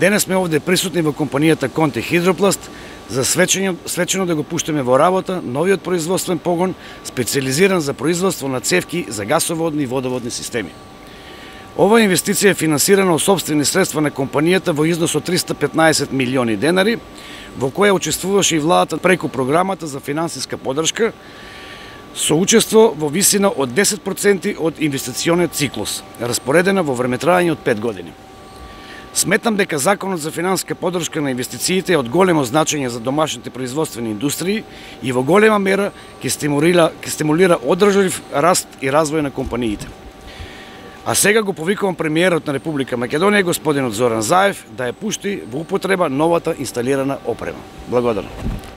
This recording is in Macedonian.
Денес сме овде присутни во компанијата Конте Хидропласт за свечено да го пуштиме во работа новиот производствен погон специализиран за производство на цевки за гасоводни и водоводни системи. Оваа инвестиција е финансирана од собствени средства на компанијата во износ од 315 милиони денари, во која учествуваше и владата преку програмата за финансиска поддршка со учество во висина од 10% од инвестициониот циклус, распоредена во времетраење од 5 години. Сметам дека Законот за финансиска поддршка на инвестициите е од големо значење за домашните производствени индустрии и во голема мера ќе стимулира одржлив раст и развој на компаниите. А сега го повикувам премиерот на Република Македонија, господинот Зоран Заев, да ја пушти во употреба новата инсталирана опрема. Благодарам.